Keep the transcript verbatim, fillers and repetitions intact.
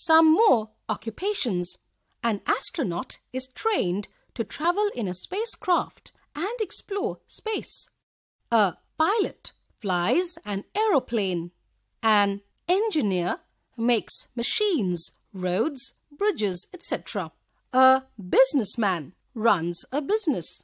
some more occupations. An astronaut is trained to travel in a spacecraft and explore space. A pilot flies an aeroplane. An engineer makes machines, roads, bridges, et cetera. A businessman runs a business.